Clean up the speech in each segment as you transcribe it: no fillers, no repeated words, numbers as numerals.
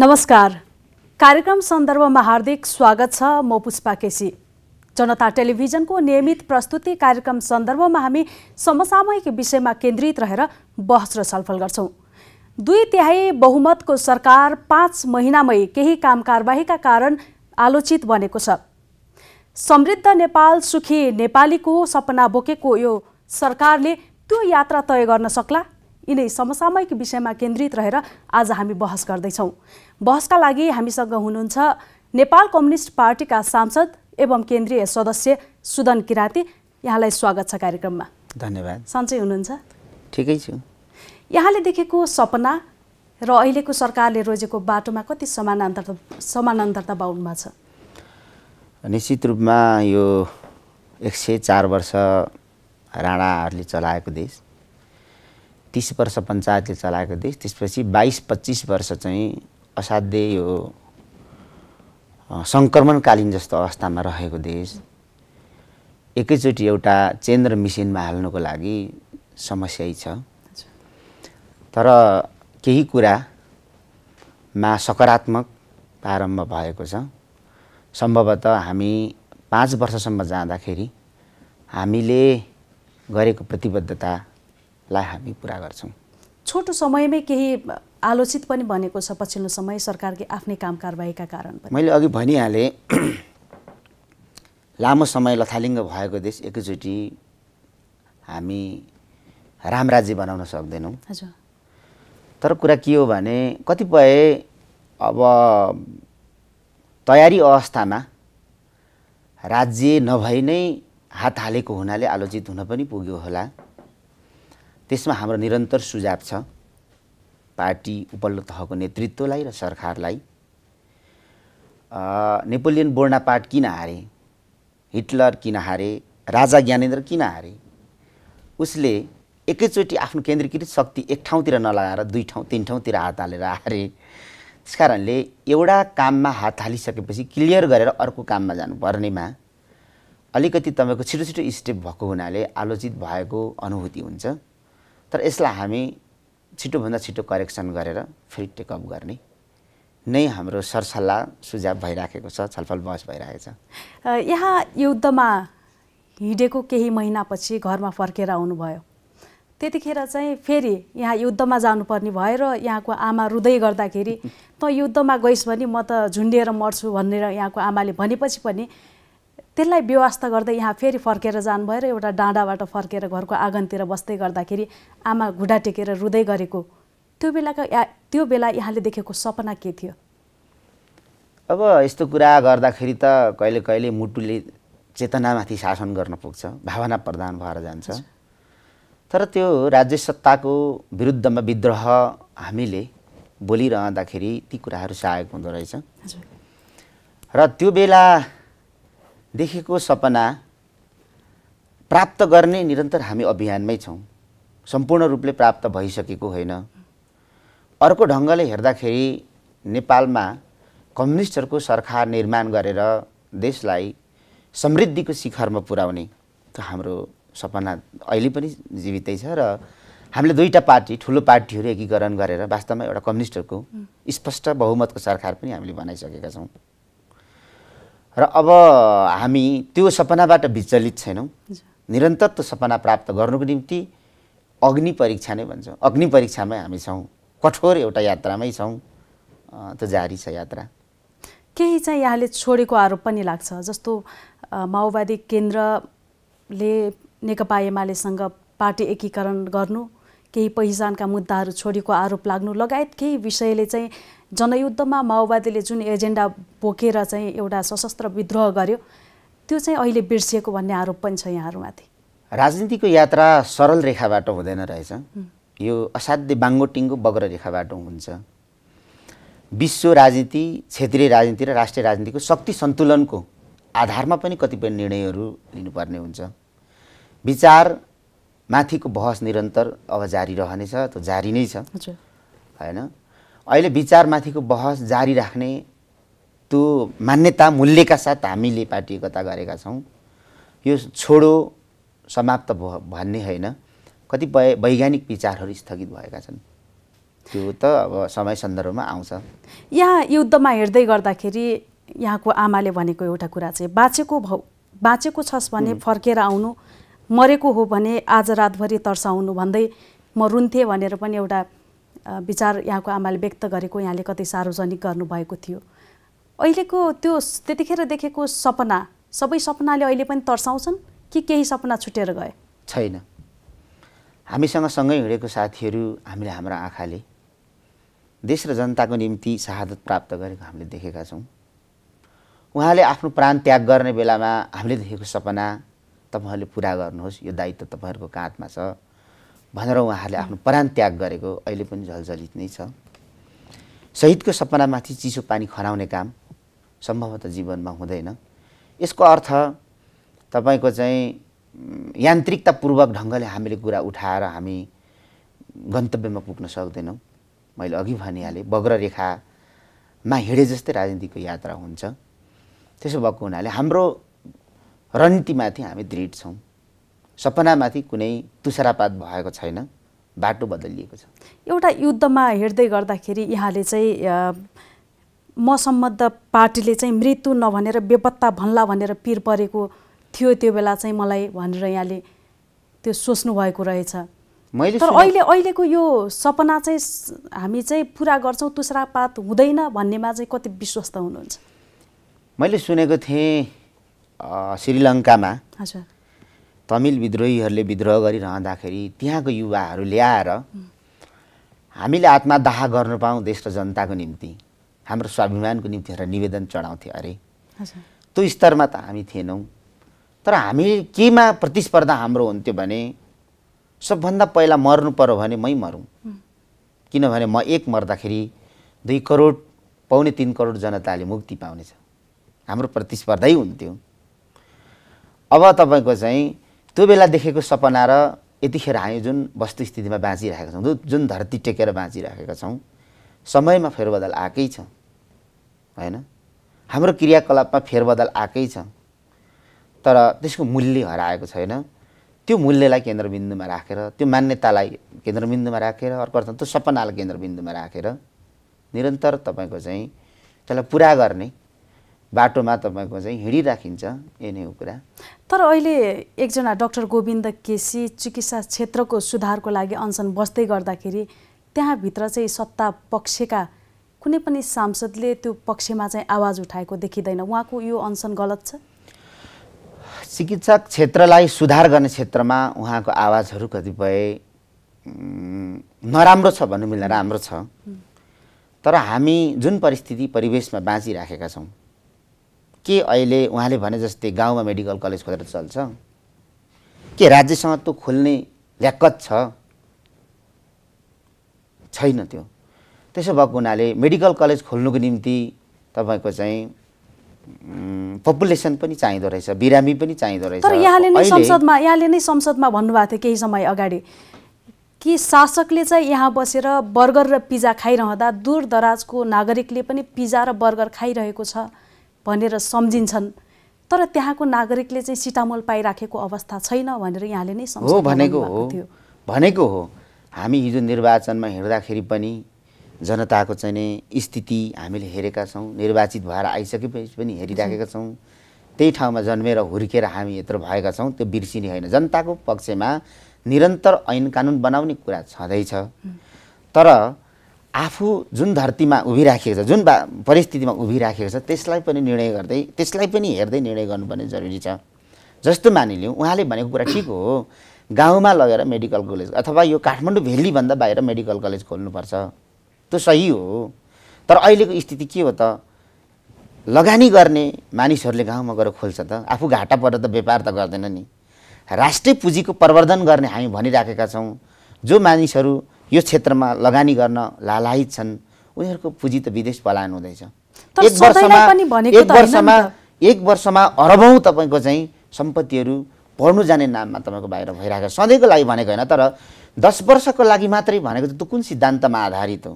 नमस्कार, कार्यक्रम सन्दर्भमा हार्दिक स्वागत छ। म पुष्पा केसी। जनता टेलिभिजनको नियमित प्रस्तुति कार्यक्रम सन्दर्भमा हामी समसामयिक विषयमा केन्द्रित रहेर बहस र छलफल गर्छौं। 2/3 बहुमतको सरकार 5 महिनामै केही काम कारबाहीका कारण आलोचित बनेको छ। समृद्ध नेपाल, सुखी नेपालीको सपना बोकेको यो सरकारले त्यो यात्रा तय गर्न सक्ला? यिनै समसामयिक विषयमा केन्द्रित रहेर आज हामी बहस गर्दैछौं। बहसका लागि हामीसँग हुनुहुन्छ नेपाल कम्युनिस्ट पार्टीका सांसद एवं केन्द्रीय सदस्य सुदन किराती। यहाँलाई स्वागत छ कार्यक्रममा। धन्यवाद। सन्चै हुनुहुन्छ? ठिकै छु। यहाँले देखेको सपना र अहिलेको सरकारले रोजेको बाटोमा कति समानान्तरता पाउनुभएको छ? निश्चित रूपमा यो 104 वर्ष राणाहरूले चलाएको देश, 30 वर्ष पंचायतले चलाएको देश, त्यसपछि 22-25 वर्ष चाहिँ असाध्यै यो संक्रमणकालीन जस्तो अवस्थामा रहेको देश एकैचोटि एउटा चेन्द्र मिसिनमा हाल्नुको लागि समस्याै छ। तर केही कुरामा सकारात्मक प्रारम्भ भएको छ। सम्भवतः हामी 5 वर्षसम्म जाँदाखेरि हामीले गरेको प्रतिबद्धता लाई हामी पूरा गर्छौं। छोटो समयमै केही आलोचित पनि बनेको छ पछिल्लो समय सरकारको आफ्नै काम कारबाहीका कारण। मैले अघि भनिहाले लामो समय लथालिङ्ग भएको देश एकैचोटि हामी राम राज्य बनाउन सक्दैनौं। हजुर। तर कुरा के हो भने कतिपय अब तयारी अवस्थामा राज्य नभई नै हात हालेको हुनाले आलोचित हुन पनि पुग्यो होला। त्यसमा हाम्रो निरन्तर सुझाव छ पार्टी उपल्लो तहको नेतृत्वलाई र सरकारलाई। नेपोलियन बोनापार्ट किन हारे, हिटलर किन हारे, राजा ज्ञानेन्द्र किन हारे? उसले एकैचोटि आफ्नो केन्द्रीकृत शक्ति एक ठाउँतिर नलगाएर 2 ठाउँ 3 ठाउँतिर हात हालेर हारे। त्यसकारणले एउटा काममा हात हालिसकेपछि क्लियर गरेर अर्को काममा जानुपर्नेमा अलिकति तपाईको छिटो छिटो स्टेप भएको हुनाले आलोचित भएको अनुभूति हुन्छ। तर यसलाई हामी छिटोभन्दा छिटो करेक्सन गरेर फेरि टेकअप गर्ने नै हाम्रो सरसल्लाह सुझाव भइराखेको छ, छलफल बहस भइरहेको छ। यहाँ युद्धमा हिडेको केही महिनापछि घरमा फर्केर आउनुभयो। त्यतिखेर चाहिँ फेरि यहाँ युद्धमा जानुपर्ने भयो र यहाँको आमा रुँदै गर्दाखेरि त युद्धमा गइस् भने म त झुन्डिएर मर्छु भनेर यहाँको आमाले भनेपछि पनि त्यसलाई व्यवस्था गर्दै यहाँ फेरि फर्केर जानुभयो र एउटा डाँडाबाट फर्केर घरको आँगनतिर बस्दै गर्दाखेरि आमा घुँडा टेकेर रुँदै गरेको त्यो बेला यहाँले देखेको सपना के थियो? अब यस्तो कुरा गर्दाखेरि त कहिले कहिले मुटुले चेतनामाथि शासन गर्न पुग्छ, भावना प्रधान भएर जान्छ। तर त्यो राज्य सत्ताको विरुद्धमा विद्रोह हामीले बोलिरहँदाखेरि ती कुराहरू सहायक हुँदो रहेछ। र त्यो बेला देखेको सपना प्राप्त गर्ने निरन्तर हामी अभियानमै छौं। सम्पूर्ण रूपले प्राप्त भइसकेको होइन। अर्को ढङ्गले हेर्दाखेरि नेपालमा कम्युनिस्टहरुको सरकार निर्माण गरेर देशलाई समृद्धिको शिखरमा पुर्याउने त हाम्रो सपना अहिले पनि जीवितै छ। र हामीले 2 पार्टी, ठूलो पार्टीहरु एकीकरण गरेर वास्तवमा एउटा कम्युनिस्टहरुको स्पष्ट बहुमतको सरकार पनि हामीले बनाइसकेका छौं। र अब हामी त्यो सपनाबाट विचलित छैनौं। निरन्तर त्यो सपना प्राप्त गर्नको निम्ति अग्नि परीक्षा नै भन्छौं। अग्नि परीक्षामै हामी छौं, कठोर एउटा यात्रामै छौं। त्यो जारी छ यात्रा। केही चाहिँ यहाँले छोडेको आरोप पनि लाग्छ, जस्तो माओवादी केन्द्रले नेकपा एमालेसँग पार्टी एकीकरण गर्नु, केही पहिचानका मुद्दाहरू छोडेको आरोप लाग्नु लगायत केही विषयले चाहिँ जनयुद्धमा माओवादीले जुन एजेन्डा बोकेर चाहिँ एउटा सशस्त्र विद्रोह गर्यो त्यो चाहिँ अहिले बिर्सिएको भन्ने आरोप पनि छ यहाँहरुमाथि। राजनीतिको यात्रा सरल रेखाबाट हुँदैन रहेछ। यो असाध्यै बाङ्गोटिङ्गो बग्र रेखाबाट हुन्छ। विश्व राजनीति, क्षेत्रीय राजनीति र राष्ट्रिय राजनीतिको शक्ति सन्तुलनको आधारमा पनि कतिपय निर्णयहरू लिनुपर्ने हुन्छ। विचार माथिको बहस निरन्तर अब जारी रहनेछ, त्यो जारी नै छ हैन? अहिले विचारमाथिको बहस जारी राख्ने त्यो मान्यता मूल्यका साथ हामीले पार्टी एकता गरेका छौं। यो छोडो समाप्त भन्ने हैन, कतिपय वैज्ञानिक विचारहरू स्थगित भएका छन्। त्यो त अब समय सन्दर्भमा आउँछ। यहाँ युद्धमा हेर्दै गर्दाखेरि यहाँको आमाले भनेको एउटा कुरा चाहिँ बाँचेको भौ बाँचेको छस् भने फर्केर आउनु, मरेको हो भने आज रातभरि तर्साउनु भन्दै म रुन्थे भनेर पनि एउटा विचार यहाँको आमाले व्यक्त गरेको यहाँले कति सार्वजनिक गर्नुभएको थियो। अहिलेको त्यो त्यतिखेर देखेको सपना सबै सपनाले अहिले पनि तर्साउँछन् कि केही सपना छुटेर गए? छैन, हामीसँग सँगै हिँडेको साथीहरू हामीले हाम्रो आँखाले देश र जनताको निम्ति शहादत प्राप्त गरेको हामीले देखेका छौँ। उहाँले आफ्नो प्राण त्याग गर्ने बेलामा हामीले देखेको सपना तपाईहरूले पूरा गर्नुहोस्, यो दायित्व तपाईहरूको काँधमा छ भनेर उहाँहरूले आफ्नो प्राण त्याग गरेको अहिले पनि झलझलित नै छ। शहीदको सपनामाथि चिसो पानी खनाउने काम सम्भवतः जीवनमा हुँदैन। यसको अर्थ तपाईको चाहिँ यान्त्रिकतापूर्वक ढङ्गले हामीले कुरा उठाएर हामी गन्तव्यमा पुग्न सक्दैनौँ। मैले अघि भनिहालेँ, बग्र रेखामा हिँडे जस्तै राजनीतिको यात्रा हुन्छ। त्यसो भएको हुनाले हाम्रो रणनीतिमाथि हामी दृढ छौँ। सपनामाथि कुनै तुसरापात भएको छैन, बाटो बदलिएको छ। एउटा युद्धमा हिँड्दै गर्दाखेरि यहाँले चाहिँ म सम्बद्ध पार्टीले चाहिँ मृत्यु नभनेर बेपत्ता भन्ला भनेर पिर परेको थियो त्यो बेला चाहिँ मलाई भनेर यहाँले त्यो सोच्नु भएको रहेछ। तर अहिले अहिलेको यो सपना चाहिँ हामी चाहिँ पुरा गर्छौँ, तुसरापात हुँदैन भन्नेमा चाहिँ कति विश्वस्त हुनुहुन्छ? मैले सुनेको थिएँ श्रीलङ्कामा तमिल विद्रोहीहरूले विद्रोह गरिरहँदाखेरि त्यहाँको युवाहरू ल्याएर हामीले आत्मदाह गर्न पाऊँ देश र जनताको निम्ति, हाम्रो स्वाभिमानको निम्ति र निवेदन चढाउँथे। अरे त्यो स्तरमा त हामी थिएनौँ, तर हामी केमा प्रतिस्पर्धा हाम्रो हुन्थ्यो भने सबभन्दा पहिला मर्नु पर्यो भने मै मरौँ, किनभने म एक मर्दाखेरि 2 करोड पाउने 3 करोड जनताले मुक्ति पाउनेछ, हाम्रो प्रतिस्पर्धै हुन्थ्यो। अब तपाईँको चाहिँ त्यो बेला देखेको सपना र यतिखेर हामी जुन वस्तुस्थितिमा बाँचिरहेका छौँ, जुन धरती टेकेर बाँचिरहेका छौँ, समयमा फेरबदल आएकै छ, होइन? हाम्रो क्रियाकलापमा फेरबदल आएकै छ, तर त्यसको मूल्य हराएको छैन। त्यो मूल्यलाई केन्द्रबिन्दुमा राखेर, त्यो मान्यतालाई केन्द्रबिन्दुमा राखेर, अर्को अर्थात् त्यो सपनालाई केन्द्रबिन्दुमा राखेर निरन्तर तपाईँको चाहिँ त्यसलाई पुरा गर्ने बाटोमा तपाईँको चाहिँ हिँडिराखिन्छ। यही नै हो कुरा। तर अहिले एकजना डाक्टर गोविन्द केसी चिकित्सा क्षेत्रको सुधारको लागि अनसन बस्दै गर्दाखेरि त्यहाँभित्र चाहिँ सत्ता पक्षका कुनै पनि सांसदले त्यो पक्षमा चाहिँ आवाज उठाएको देखिँदैन। उहाँको यो अनसन गलत छ? चिकित्सा क्षेत्रलाई सुधार गर्ने क्षेत्रमा उहाँको आवाजहरू कतिपय नराम्रो छ भन्नु मिल्दैन, राम्रो छ। तर हामी जुन परिस्थिति परिवेशमा बाँचिराखेका छौँ, के अहिले उहाँले भने जस्तै गाउँमा मेडिकल कलेज खोलेर चल्छ? के राज्यसँग त्यो खोल्ने ल्याकत छ? छैन त्यो। त्यसो भएको हुनाले मेडिकल कलेज खोल्नुको निम्ति तपाईँको चाहिँ पपुलेसन पनि चाहिँदो रहेछ, बिरामी पनि चाहिँदो रहेछ। तर यहाँले नै संसदमा भन्नुभएको थियो केही समय अगाडि कि शासकले चाहिँ यहाँ बसेर बर्गर र पिज्जा खाइरहँदा दूरदराजको नागरिकले पनि पिज्जा र बर्गर खाइरहेको छ भनेर सम्झिन्छन्, तर त्यहाँको नागरिकले चाहिँ सिटामोल पाइराखेको अवस्था छैन भनेर यहाँले नै हो भनेको हो। हामी हिजो निर्वाचनमा हिँड्दाखेरि पनि जनताको चाहिँ नै स्थिति हामीले हेरेका छौँ, निर्वाचित भएर आइसकेपछि पनि हेरिराखेका छौँ। त्यही ठाउँमा जन्मेर हुर्केर हामी यत्रो भएका छौँ, त्यो बिर्सिने होइन। जनताको पक्षमा निरन्तर ऐन कानुन बनाउने कुरा छँदैछ, तर आफू जुन धरतीमा उभिराखेको छ, जुन परिस्थितिमा उभिराखेको छ, त्यसलाई पनि निर्णय गर्दै, त्यसलाई पनि हेर्दै निर्णय गर्नुपर्ने जरुरी छ। जस्तो मानिलिउँ उहाँले भनेको कुरा ठिक हो, गाउँमा लगेर मेडिकल कलेज अथवा यो काठमाडौँ भेल्लीभन्दा बाहिर मेडिकल कलेज खोल्नुपर्छ, त्यो सही हो। तर अहिलेको स्थिति के हो त? लगानी गर्ने मानिसहरूले गाउँमा गएर खोल्छ त, आफू घाटा परेर त व्यापार त गर्दैन नि। राष्ट्रिय पुँजीको प्रवर्धन गर्ने हामी भनिराखेका छौँ। जो मानिसहरू यो क्षेत्रमा लगानी गर्न लालायित छन् उनीहरूको पुँजी त विदेश पलायन हुँदैछ। एक वर्षमा अरबौँ तपाईँको चाहिँ सम्पत्तिहरू पढ्नु जाने नाममा तपाईँको बाहिर भइरहेको छ। सधैँको लागि भनेको होइन, तर 10 वर्षको लागि मात्रै भनेको त त्यो कुन सिद्धान्तमा आधारित हो?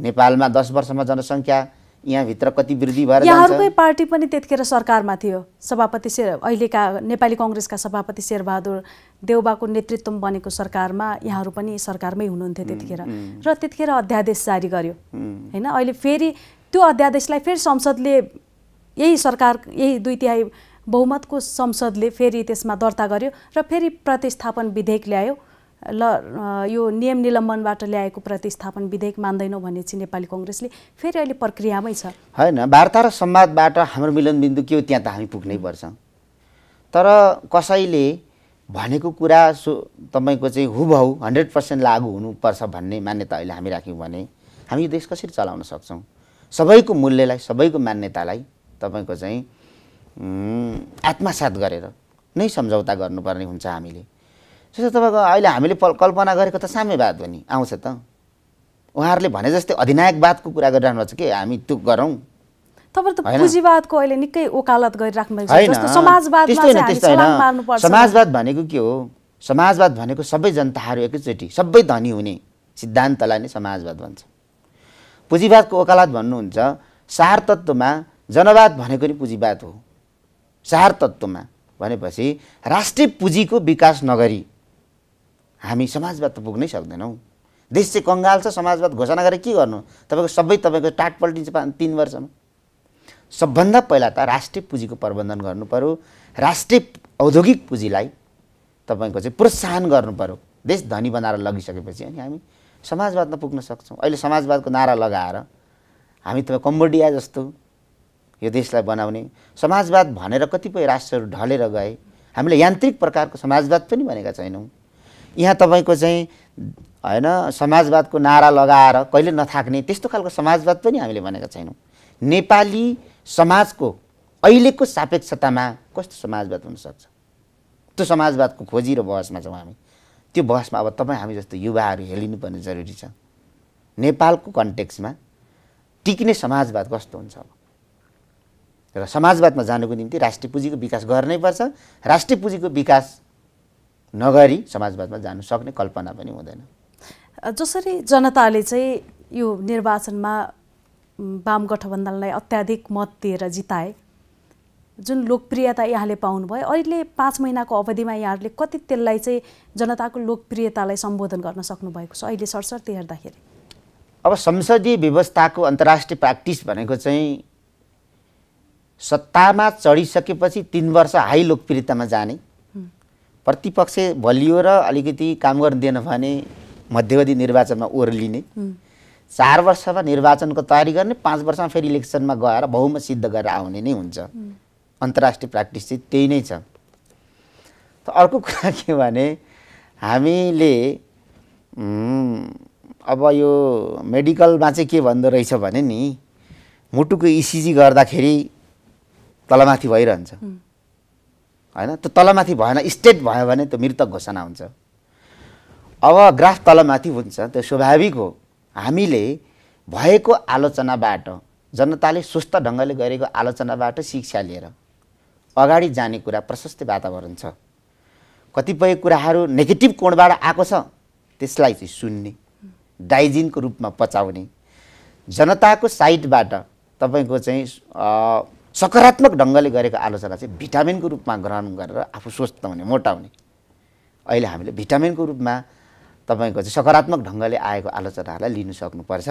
नेपालमा 10 वर्षमा जनसङ्ख्या यहाँ भित्र कति वृद्धि भएर जान्छ। यहाँहरुकै पार्टी पनि त्यतिखेर सरकारमा थियो। सभापति अहिलेका नेपाली कांग्रेसका सभापति शेरबहादुर देउबाको नेतृत्वमा बनेको सरकारमा यहाँहरु पनि सरकारमै हुनुहुन्थ्यो त्यतिखेर र त्यतिखेर अध्यादेश जारी गर्यो हैन। अहिले फेरि त्यो अध्यादेशलाई फेरि संसदले यही सरकार यही दुई तिहाई बहुमतको संसदले फेरि त्यसमा दर्ता गर्यो र फेरि प्रतिस्थापन विधेयक ल्यायो। ल यो नियम निलम्बनबाट ल्याएको प्रतिस्थापन विधेयक मान्दैनौ भन्ने चाहिँ नेपाली कांग्रेसले फेरि अहिले प्रक्रियामै छ हैन। वार्ता र संवादबाट हाम्रो मिलन बिन्दु के हो त्यहाँ त हामी पुग्नै पर्छ। तर कसैले भनेको कुरा तपाईको चाहिँ हुबहु 100% लागू हुनुपर्छ भन्ने मान्यता अहिले हामी राख्यौं भने हामी देश कसरी चलाउन सक्छौं। सबैको मूल्यलाई सबैको मान्यतालाई तपाईको चाहिँ आत्मसात गरेर नै सम्झौता गर्नुपर्ने हुन्छ। हामीले जस्तो तपाईको अहिले हामीले कल्पना गरेको त साम्यवाद हो नि आउँछ त। उहाँहरुले भने जस्तै अधिनायकवादको कुरा गरिराख्नु भएको छ के हामी त्यो गरौं। तपाईहरु त पुँजीवादको अहिले निकै ओकालत गरिराख्नु भएको छ। जस्तो समाजवादमा चाहिँ हामी छलाङ मार्नु पर्छ। समाजवाद भनेको के हो? समाजवाद भनेको सबै जनताहरु एकैचोटी सबै धनी हुने सिद्धान्तलाई नै समाजवाद भन्छ। पुँजीवादको ओकालत भन्नुहुन्छ। सार तत्त्वमा जनवाद भनेको नि पुँजीवाद हो। सार तत्त्वमा भनेपछि राष्ट्रिय पुँजीको विकास नगरी हामी समाजवाद त पुग्नै सक्दैनौ। देश चाहिँ कंगाल छ। समाजवाद घोषणा गरेर के गर्नु? तपाईको सबै तपाईको टाट पल्टिन्छ 3 वर्षमा। सबभन्दा पहिला त राष्ट्रिय पुँजीको प्रबन्धन गर्नु पर्यो। राष्ट्रिय औद्योगिक पुँजीलाई तपाईको चाहिँ प्रोत्साहन गर्नु पर्यो। देश धनी बनाएर लगिसकेपछि अनि हामी समाजवादमा पुग्न सक्छौं। अहिले समाजवादको नारा लगाएर हामी त कम्बोडिया जस्तो यो देशलाई बनाउने समाजवाद भनेर कतिपय राष्ट्रहरू ढलेर गए। हामीले यान्त्रिक प्रकारको समाजवाद पनि भनेका छैनौं। यहाँ तपाईको चाहिँ हैन समाजवादको नारा लगाएर कहिले नथाक्ने त्यस्तो खालको समाजवाद पनि हामीले भनेका छैनौं। नेपाली समाजको अहिलेको सापेक्षतामा कस्तो समाजवाद हुन सक्छ त्यो समाजवादको खोजी र बहसमा छौं हामी। त्यो बहसमा अब तपाई हामी जस्तो युवाहरू हेलिनु पर्ने जरुरी छ। नेपालको कन्टेक्स्टमा टिक्ने समाजवाद कस्तो हुन्छ? र समाजवादमा जानुको निम्ति राष्ट्रिय पुँजीको विकास गर्नै पर्छ। राष्ट्रिय पुँजीको विकास नगरी समाजवादमा जानु सक्ने कल्पना पनि हुँदैन। जसरी जनताले चाहिँ यो निर्वाचनमा वाम गठबन्धनलाई अत्याधिक मत दिएर जिताए जुन लोकप्रियता यहाँले पाउनुभयो अहिले 5 महिनाको अवधिमा यहाँले कति त्यसलाई चाहिँ जनताको लोकप्रियतालाई सम्बोधन गर्न सक्नु भएको छ अहिले सरसर्ती हेर्दाखेरि? अब संसदीय व्यवस्थाको अन्तर्राष्ट्रिय प्र्याक्टिस भनेको चाहिँ सत्तामा चढिसकेपछि 3 वर्ष हाई लोकप्रियतामा जाने प्रतिपक्ष बलियो र अलिकति काम गर्न दिएन भने मध्यवधि निर्वाचनमा ओर्लिने 4 वर्षमा निर्वाचनको तयारी गर्ने 5 वर्षमा फेरि इलेक्सनमा गएर बहुमत सिद्ध गरेर आउने नै हुन्छ। अन्तर्राष्ट्रिय प्र्याक्टिस चाहिँ त्यही नै छ। त अर्को कुरा के भने हामीले अब यो मेडिकलमा चाहिँ के भन्दो रहेछ भने नि मुटुको ECG गर्दाखेरि तलमाथि भइरहन्छ हैन। त्यो तलमाथि भएन स्टेट भयो भने त्यो मृतक घोषणा हुन्छ। अब ग्राफ तलमाथि हुन्छ त्यो स्वाभाविक हो। हामीले भएको आलोचनाबाट जनताले स्वस्थ ढंगले गरेको आलोचनाबाट शिक्षा लिएर अगाडि जाने कुरा प्रशस्त वातावरण छ। कतिपय कुराहरू नेगेटिभ कोणबाट आएको छ त्यसलाई चाहिँ सुन्ने डाइजिनको रूपमा पचाउने जनताको साइडबाट तपाईको चाहिँ सकारात्मक ढंगले गरेको आलोचना चाहिँ भिटामिनको रूपमा ग्रहण गरेर आफू स्वस्थ हुने मोटाउने। अहिले हामीले भिटामिनको रूपमा तपाईको चाहिँ सकारात्मक ढंगले आएको आलोचनाहरूलाई लिन सक्नुपर्छ।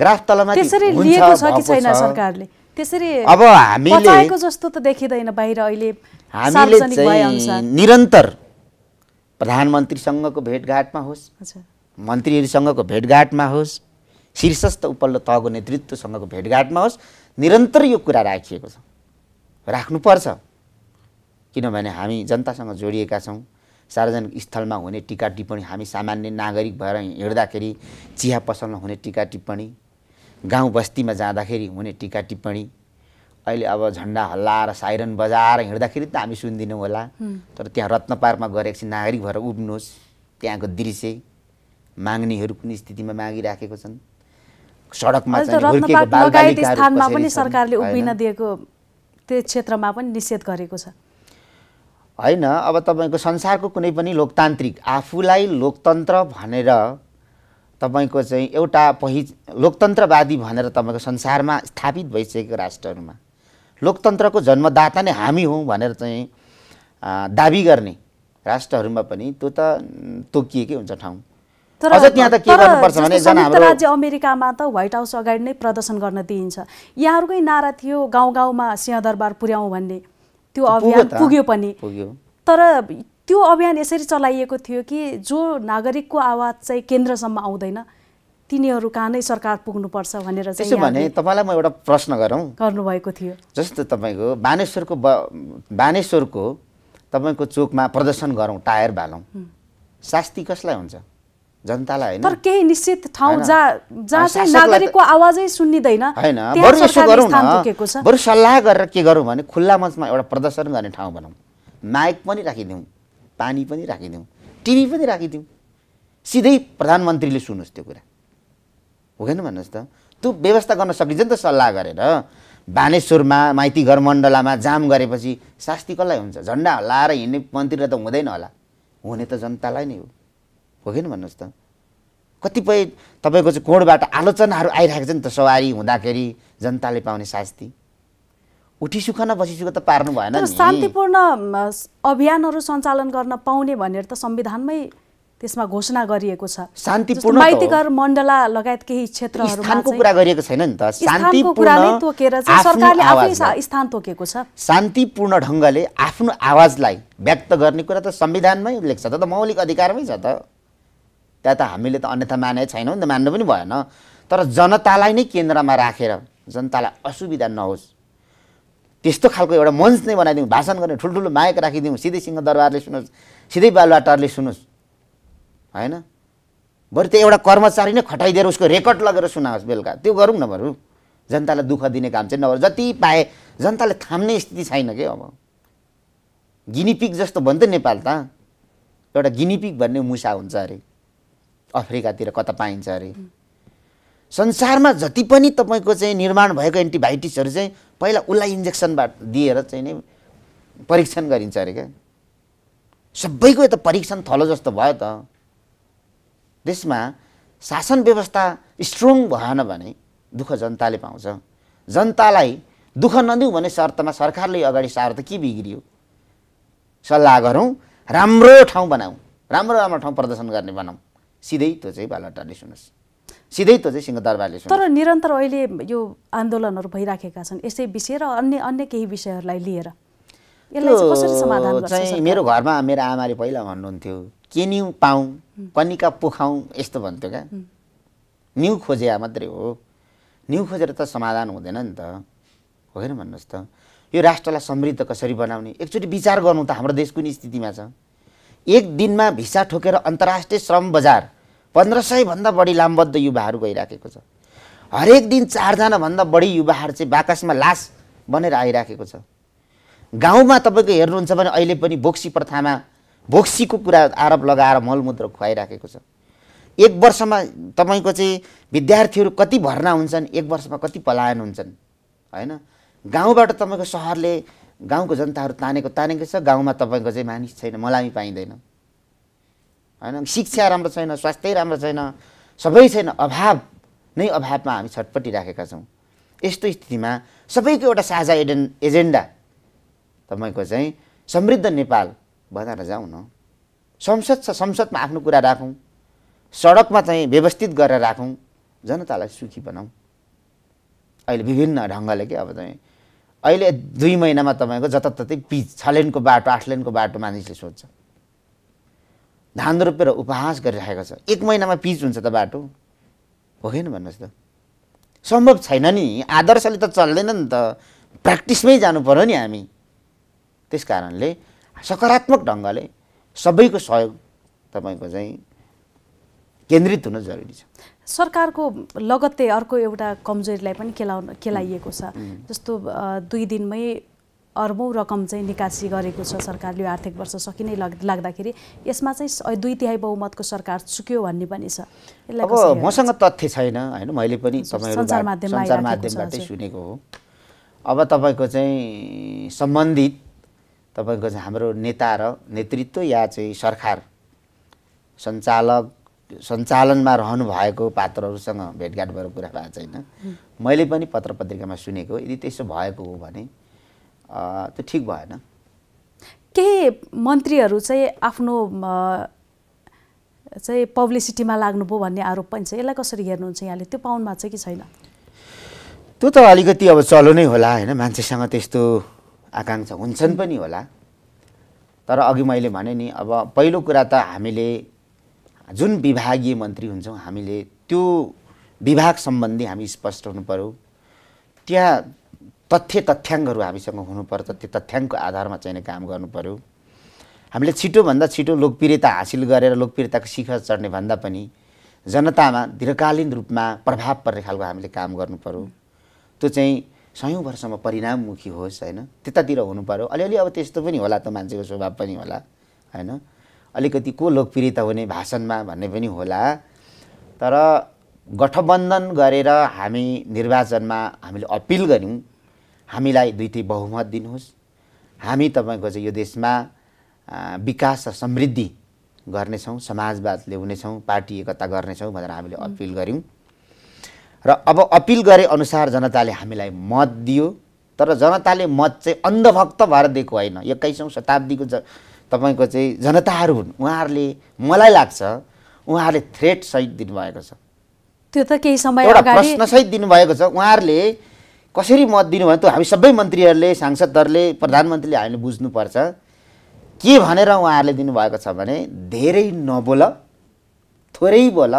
ग्राफ तलमा त्यसरी लिएको छ कि छैन सरकारले? त्यसरी अब हामीले पचाएको जस्तो त देखिदैन बाहिर। अहिले हामीले चाहिँ निरन्तर प्रधानमन्त्रीसँगको भेटघाटमा होस् मन्त्रीहरूसँगको भेटघाटमा होस् शीर्षस्थ उपल्लो तहको नेतृत्वसँगको भेटघाटमा होस् निरन्तर यो कुरा राखिएको छ। राख्नुपर्छ किनभने हामी जनतासँग जोडिएका छौं। सार्वजनिक स्थलमा हुने टीका टिप्पणी हामी सामान्य नागरिक भएर हिँड्दाखेरि चिया पसलमा हुने टीका टिप्पणी गाउँ बस्तीमा जाँदाखेरि हुने टीका टिप्पणी अहिले अब झण्डा हल्लाएर साइरन बजाएर हिँड्दाखेरि त हामी सुन्दिनौं होला। तर त्यहाँ रत्नपार्कमा गरेपछि नागरिक भएर उभ्नुहोस्। त्यहाँको दृश्य माग्नेहरू कुनै स्थितिमा मागिराखेको छन्। सडकमा स्थानमा पनि सरकारले उभिन दिएको त्यो क्षेत्रमा पनि निषेध गरेको छ हैन। अब तपाईको संसारको कुनै पनि लोकतान्त्रिक आफूलाई लोकतन्त्र भनेर तपाईको चाहिँ एउटा लोकतन्त्रवादी भनेर तपाईको संसारमा स्थापित भइसकेको राष्ट्रहरुमा लोकतन्त्रको जन्मदाता नै हामी हौं भनेर चाहिँ दाबी गर्ने राष्ट्रहरुमा पनि त्यो त तोकिएकै हुन्छ ठाउँ। अझ त्यहाँ त के गर्नुपर्छ भने जना हाम्रो राज्य अमेरिकामा त व्हाइट हाउस अगाडि नै प्रदर्शन गर्न दिइन्छ। यहाँहरुकै नारा थियो गाउँ गाउँमा सिंहदरबार पुर्याउँ भन्ने, त्यो अभियान पुग्यो पनि, तर त्यो अभियान यसरी चलाइएको थियो कि जो नागरिकको आवाज चाहिँ केन्द्रसम्म आउँदैन तिनीहरु कानै सरकार पुग्नु पर्छ भनेर चाहिँ। त्यसो भने तपाईलाई म एउटा प्रश्न गरौँ गर्नु भएको थियो, जस्तो तपाईको बानेश्वरको तपाईको चोकमा प्रदर्शन गरौँ टायर बालौँ, शास्ति कसलाई हुन्छ? जनतालाई हैन। तर केही निश्चित ठाउँ जहाँ चाहिँ नागरिकको आवाजै सुनिदैन हैन, बरु यसो गरौँ न, बरु सल्लाह गरेर के गरौँ भने खुल्ला मञ्चमा एउटा प्रदर्शन गर्ने ठाउँ बनाऊ, माइक पनि राखिदिउँ, पानी पनि राखिदिउँ, टिभी पनि राखिदिउँ, सिधै प्रधानमन्त्रीले सुन्नुस् त्यो कुरा, हो किन भन्नुस् त? त्यो व्यवस्था गर्न सकिन्छ नि त सल्लाह गरेर। बानेश्वरमा माइती घर मण्डलामा जाम गरेपछि शास्ति कसलाई हुन्छ? झण्डा हल्लाएर हिँड्ने मन्त्रीले त हुँदैन होला, हुने त जनतालाई नै हो किन भन्नुस् त? कतिपय तपाईको चाहिँ कोणबाट आलोचनाहरू आइरहेको छ नि त, सवारी हुँदाखेरि जनताले पाउने शास्ति उठी सुखन बसी सुख त पार्नु भएन नि। शान्तिपूर्ण अभियानहरू सञ्चालन गर्न पाउने भनेर त संविधानमै त्यसमा घोषणा गरिएको छ। शान्तिपूर्ण माइतीघर मण्डला लगायत केही क्षेत्रहरूमा स्थानको कुरा गरिएको छैन नि त। शान्तिपूर्ण सरकारले आफै स्थान तोकेको छ। शान्तिपूर्ण ढंगले आफ्नो आवाजलाई व्यक्त गर्ने कुरा त संविधानमै उल्लेख छ, त मौलिक अधिकारमै छ त। त्यहाँ त हामीले त अन्यथा माने छैनौँ नि त, मान्नु पनि भएन। तर जनतालाई नै केन्द्रमा राखेर जनतालाई असुविधा नहोस् त्यस्तो खालको एउटा मञ्च नै बनाइदिउँ, भाषण गर्ने ठुल्ठुलो माइक राखिदिउँ, सिधै सिंहदरबारले सुनोस्, सिधै बालुवाटारले सुनोस्, हैन? बरु त्यो एउटा कर्मचारी नै खटाइदिएर उसको रेकर्ड लगेर सुनाओस् बेलुका, त्यो गरौँ न। बरु जनतालाई दुःख दिने काम चाहिँ नगरौँ, जति पाए जनताले थाम्ने स्थिति छैन के। अब गिनीपिग जस्तो भन्दै नेपाल त एउटा गिनीपिग भन्ने मुसा हुन्छ अरे, अफ्रिकातिर कता पाइन्छ अरे। संसारमा जति पनि तपाईको चाहिँ निर्माण भएको एन्टिबायोटिक्सहरु चाहिँ पहिला उलाई इन्जेक्सनबाट दिएर चाहिँ नै परीक्षण गरिन्छ अरे के। सबैको त परीक्षण थलो जस्तो भयो त। देशमा शासन व्यवस्था स्ट्रङ भएन भने दुःख जनताले पाउँछ। जनतालाई दुःख नदिऊ भने शर्तमा सरकारले अगाडि सार त के बिग्रियो? सल्लाह गरौँ, राम्रो ठाउँ बनाऊ, राम्रो ठाउँ प्रदर्शन गर्ने बनाऊ, सिधै त्यो चाहिँ बालुवाटारले सुनोस्, सिधै त्यो चाहिँ सिंहदरबारले सुनोस्। तर निरन्तर अहिले यो आन्दोलनहरू भइराखेका छन्, यसै विषय र अन्य अन्य केही विषयहरूलाई लिएर यसलाई चाहिँ कसरी समाधान गर्छ? चाहिँ मेरो घरमा मेरो आमाले पहिला भन्नुहुन्थ्यो, केन्यु पाऊ कनिका पोखाऊ यस्तो भन्थ्यो क्या। न्यु खोजे मात्रै हो, न्यु खोजेर त समाधान हुँदैन नि त, हो किन भन्नुहोस् त? यो राष्ट्रलाई समृद्ध कसरी बनाउने एकचोटि विचार गर्नु त। हाम्रो देश कुन स्थितिमा छ? एक दिनमा भिसा ठोकेर अन्तर्राष्ट्रिय श्रम बजार 1500 भन्दा बढी लामबद्ध युवाहरू गइराखेको छ। हरेक दिन 4जना भन्दा बढी युवाहरू चाहिँ बाकसमा लास बनेर आइराखेको छ। गाउँमा तपाईँको हेर्नुहुन्छ भने अहिले पनि बोक्सी प्रथामा बोक्सीको कुरा आरोप लगाएर मलमूत्र खुवाइराखेको छ। एक वर्षमा तपाईँको चाहिँ विद्यार्थीहरू कति भर्ना हुन्छन्, एक वर्षमा कति पलायन हुन्छन्, हैन? गाउँबाट तपाईँको शहरले गाउँको जनताहरू तानेकै छ। गाउँमा तपाईँको चाहिँ मानिस छैन, मलामी पाइँदैन, हैन? शिक्षा राम्रो छैन, स्वास्थ्य राम्रो छैन, सबै छैन, अभाव नै अभावमा हामी छटपटिराखेका छौँ। यस्तो स्थितिमा सबैको एउटा साझा एजेन्डा तपाईँको चाहिँ समृद्ध नेपाल बनाएर जाउँ न। संसद छ, संसदमा आफ्नो कुरा राखौँ, सडकमा चाहिँ व्यवस्थित गरेर राखौँ, जनतालाई सुखी बनाऊ। अहिले विभिन्न ढङ्गले के अब चाहिँ अहिले 2 महिनामा तपाईको जताततै पिच 6 लेनको बाटो 8 लेनको बाटो मानिसले सोध्छ, धान रोपेर उपहास गरिरहेको छ। 1 महिनामा पिच हुन्छ त बाटो, हो किन भन्नुहोस् त? सम्भव छैन नि, आदर्शले त चल्दैन नि त, प्र्याक्टिसमै जानु पर्यो नि हामी। त्यस कारणले सकारात्मक ढङ्गले सबैको सहयोग तपाईको चाहिँ केन्द्रित हुन जरुरी छ। सरकारको लगत्तै अर्को एउटा कमजोरीलाई पनि केलाइएको छ, जस्तो 2 दिनमै अर्बौं रकम चाहिँ निकासी गरेको छ सरकारले। आर्थिक वर्ष सकिनै लाग्दाखेरि यसमा चाहिँ 2/3 बहुमतको सरकार चुक्यो भन्ने पनि छ। अब मसँग तथ्य छैन, हैन? मैले पनि सञ्चार माध्यमबाटै सुनेको हो। अब तपाईको चाहिँ सम्बन्धित तपाईको चाहिँ हाम्रो नेता र नेतृत्व या चाहिँ सरकार सञ्चालक सञ्चालनमा रहनु भएको पात्रहरुसँग भेटघाट गरेर कुरा भए छैन। मैले पनि पत्र पत्रिकामा सुनेको यदि त्यसो भएको हो भने त्यो ठीक भएन। केही मन्त्रीहरु चाहिँ आफ्नो चाहिँ पब्लिसिटीमा लाग्नुभयो भन्ने आरोप पनि छ, यसलाई कसरी हेर्नुहुन्छ यहाँले? त्यो पाउनमा छ कि छैन? त्यो त अलिकति अब चलो नै होला हैन, मान्छेसँग त्यस्तो आकांक्षा हुन्छन् पनि होला। तर अघि मैले भने नि अब पहिलो कुरा त हामीले जुन विभागीय मन्त्री हुन्छौं हामीले त्यो विभाग सम्बन्धी हामी स्पष्ट हुनु पर्यो। त्यहाँ तथ्य तथ्याङ्कहरु हामीसँग हुनु पर्छ, त्यो तथ्याङ्कको आधारमा चाहिँ काम गर्नु पर्यो। हामीले छिटो भन्दा छिटो लोकप्रियता हासिल गरेर लोकप्रियताको शिखर चढ्ने भन्दा पनि जनतामा दीर्घकालीन रूपमा प्रभाव पर्ने खालको हामीले काम गर्नु पर्यो। त्यो चाहिँ सयौं वर्षमा परिणाममुखी होस् हैन, त्यतातिर हुनु पर्यो। अलिअलि अब त्यस्तो पनि होला, त मान्छेको स्वभाव पनि होला हैन, अलिकति को लोकप्रियता हुने भाषणमा भन्ने पनि होला। तर गठबन्धन गरेर हामी निर्वाचनमा हामीले अपील गर्यौं, हामीलाई दुईटै बहुमत दिनुहोस्, हामी तपाईको चाहिँ यो देशमा विकास र समृद्धि गर्ने छौं, समाजवाद ल्याउने छौं, पार्टी एकता गर्ने छौं भनेर हामीले अपील गर्यौं। र अब अपील गरे अनुसार जनताले हामीलाई मत दियो। तर जनताले मत चाहिँ अन्धभक्त भएर दिएको हैन। 21औं शताब्दीको तपाईको चाहिँ जनताहरु हुन्, उहाँहरुले मलाई लाग्छ उहाँहरुले थ्रेट सहित दिनुभएको छ। त्यो त केही समय अगाडि एउटा प्रश्न सहित दिनुभएको छ। उहाँहरुले कसरी मत दिनु भने त हामी सबै मन्त्रीहरुले सांसदहरुले प्रधानमन्त्रीले हामीले बुझ्नु पर्छ के भनेर उहाँहरुले दिनु भएको छ भने धेरै नबोल, थोरै बोल,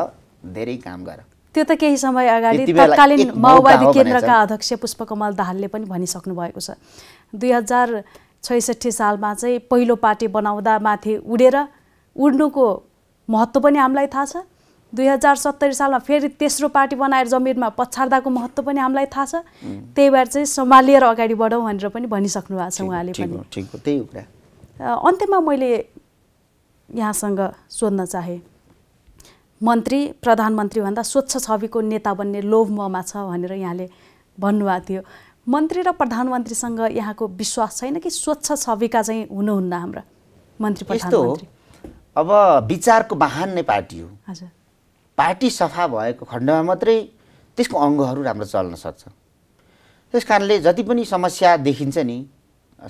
धेरै काम गर। त्यो त केही समय अगाडि तत्कालीन माओवादी केन्द्रका अध्यक्ष पुष्पकमल दाहालले पनि भनिसक्नु भएको छ। 2066 सालमा चाहिँ पहिलो पार्टी बनाउँदा माथि उडेर उड्नुको महत्त्व पनि हामीलाई थाहा छ। 2070 सालमा फेरि तेस्रो पार्टी बनाएर जमिनमा पछार्दाको महत्त्व पनि हामीलाई थाहा छ। त्यही भएर चाहिँ सम्हालेर अगाडि बढौँ भनेर पनि भनिसक्नु भएको छ उहाँले पनि। ठीक हो, त्यही कुरा। अन्त्यमा मैले यहाँसँग सोध्न चाहे, मन्त्री प्रधानमन्त्री भन्दा स्वच्छ छविको नेता बन्ने लोभ ममा छ भनेर यहाँले भन्नुभएको थियो। मन्त्री र प्रधानमन्त्रीसँग यहाँको विश्वास छैन कि स्वच्छ छविका चाहिँ हुनुहुन्न हाम्रा मन्त्री प्रधानमन्त्री? अब विचारको वाहन नै पार्टी हो। हजुर, पार्टी सफा भएको खण्डमा मात्रै त्यसको अङ्गहरू राम्रो चल्न सक्छ। त्यसकारणले जति पनि समस्या देखिन्छ नि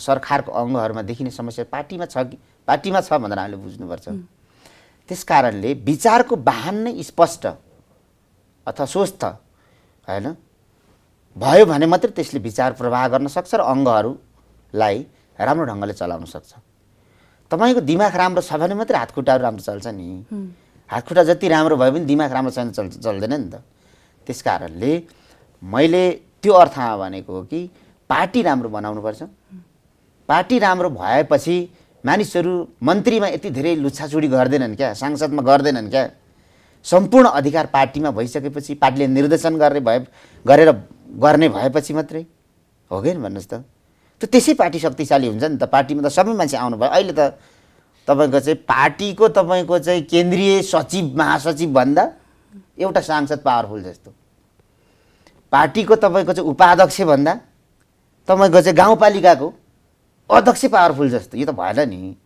सरकारको अङ्गहरूमा देखिने समस्या पार्टीमा छ कि पार्टीमा छ भनेर हामीले बुझ्नुपर्छ। त्यसकारणले विचारको वाहन नै स्पष्ट अथवा स्वस्थ हैन भयो भने मात्र त्यसले विचार प्रवाह गर्न सक्छ र अङ्गहरूलाई राम्रो ढंगले चलाउन सक्छ। तपाईको दिमाग राम्रो छ भने मात्र हातखुट्टाहरू राम्रो चल्छ नि। हातखुट्टा जति राम्रो भए पनि दिमाग राम्रो छैन चल्दैन नि त। त्यसकारणले मैले त्यो अर्थमा भनेको कि पार्टी राम्रो बनाउनु पर्छ। पार्टी राम्रो भएपछि मानिसहरू मन्त्रीमा यति धेरै लुछाचुडी गर्दैनन् क्या, सांसदमा गर्दैनन् क्या। सम्पूर्ण अधिकार पार्टीमा भइसकेपछि पार्टीले निर्देशन गर्ने भएपछि मात्रै हो कि भन्नुस् त। त्यो त्यसै पार्टी शक्तिशाली हुन्छ नि त। पार्टीमा त सबै मान्छे आउनु भयो। अहिले त तपाईको चाहिँ पार्टीको तपाईको चाहिँ केन्द्रीय सचिव महासचिव भन्दा एउटा सांसद पावरफुल जस्तो, पार्टीको तपाईको चाहिँ उपाध्यक्ष भन्दा तपाईको चाहिँ गाउँपालिकाको अध्यक्ष पावरफुल जस्तो। यो त भएन नि।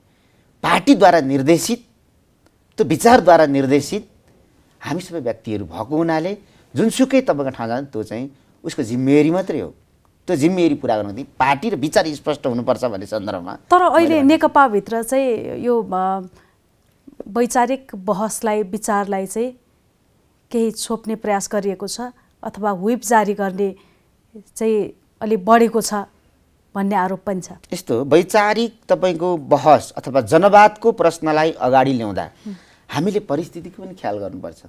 पार्टीद्वारा निर्देशित त्यो विचारद्वारा निर्देशित हामी सबै व्यक्तिहरू भएको हुनाले जुनसुकै तपाईको ठाउँ जान्छ त्यो चाहिँ उसको जिम्मेवारी मात्रै हो। त्यो जिम्मेवारी पूरा गर्नु लागि पार्टी र विचार स्पष्ट हुनुपर्छ भन्ने सन्दर्भमा। तर अहिले नेकपाभित्र चाहिँ यो वैचारिक बहसलाई विचारलाई चाहिँ केही छोप्ने प्रयास गरिएको छ अथवा व्हिप जारी गर्ने चाहिँ अलि बढेको छ भन्ने आरोप पनि छ। यस्तो वैचारिक तपाईको बहस अथवा जनवादको प्रश्नलाई अगाडि ल्याउँदा हामीले परिस्थितिको पनि ख्याल गर्नुपर्छ।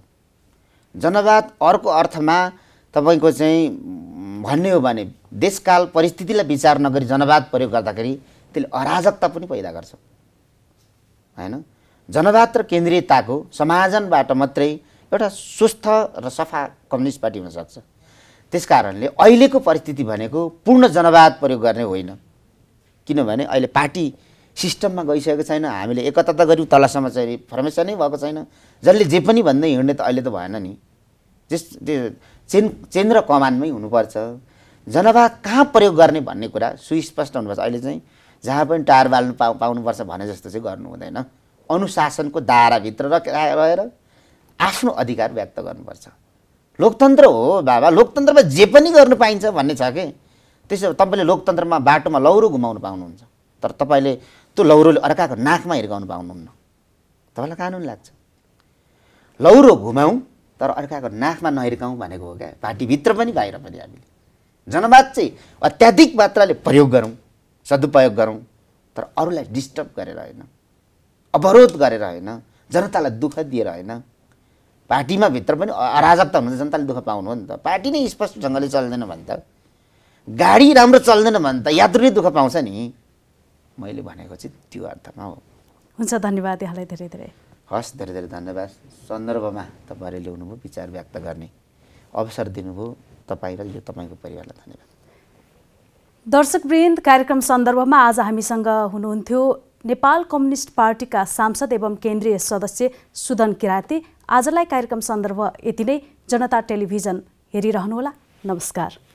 जनवाद अर्को अर्थमा तपाईको चाहिँ भन्ने हो भने देशकाल परिस्थितिलाई विचार नगरी जनवाद प्रयोग गर्दाखेरि त्यसले अराजकता पनि पैदा गर्छ हैन। जनवाद र केन्द्रीयताको समाजनबाट मात्रै एउटा स्वस्थ र सफा कम्युनिस्ट पार्टी हुन सक्छ। त्यसकारणले अहिलेको परिस्थिति भनेको पूर्ण जनवाद प्रयोग गर्ने होइन, किनभने अहिले पार्टी सिस्टममा गइसकेको छैन। हामीले एकता त गर्यौं, तलसम्म चाहिँ फर्मेसनै भएको छैन। जसले जे पनि भन्दै हिँड्ने त अहिले त भएन नि। चेन र कमानमै हुनुपर्छ। जनवाद कहाँ प्रयोग गर्ने भन्ने कुरा सुस्पष्ट हुनुपर्छ। अहिले चाहिँ जहाँ पनि टायर बाल्नु पाउनुपर्छ भने जस्तो चाहिँ गर्नु हुँदैन। अनुशासनको दायराभित्र रहेर आफ्नो अधिकार व्यक्त गर्नुपर्छ। लोकतन्त्र हो बाबा, लोकतन्त्रमा जे पनि गर्न पाइन्छ भन्ने छ के। त्यसो तपाईले लोकतन्त्रमा बाटोमा लौरो घुमाउन पाउनुहुन्छ, तर तपाईले त्यो लौरोले अर्काको नाकमा हिर्काउन पाउनुहुन्न। तपाईलाई कानुन लाग्छ। लौरो घुमाऊ तर अर्काको नाकमा नहिर्काऊ भनेको हो के। पार्टीभित्र पनि बाहिर पनि हामीले जनवाद चाहिँ अत्याधिक मात्राले प्रयोग गरौँ, सदुपयोग गरौँ, तर अरूलाई डिस्टर्ब गरेर हैन, अवरोध गरेर हैन, जनतालाई दुःख दिएर हैन। पार्टीमा भित्र पनि अराजकता हुन्छ, जनताले दुःख पाउनु हो नि त। पार्टी नै स्पष्ट ढंगले चल्दैन भने त, गाडी राम्रो चल्दैन भने त यात्रुले दुःख पाउँछ नि। मैले भनेको चाहिँ त्यो अर्थमा हो। हुन्छ, धन्यवाद यहाँलाई धेरै धेरै। हस्, धेरै धेरै धन्यवाद। सन्दर्भमा तपाईले ल्याउनुभयो, विचार व्यक्त गर्ने अवसर दिनुभयो, तपाईँ र यो तपाईँको परिवारलाई धन्यवाद। दर्शकवृन्द, कार्यक्रम सन्दर्भमा आज हामीसँग हुनुहुन्थ्यो नेपाल कम्युनिस्ट पार्टीका सांसद एवं केन्द्रीय सदस्य सुदन किराती। आजलाई कार्यक्रम सन्दर्भ यति नै। जनता टेलिभिजन हेरिरहनुहोला। नमस्कार।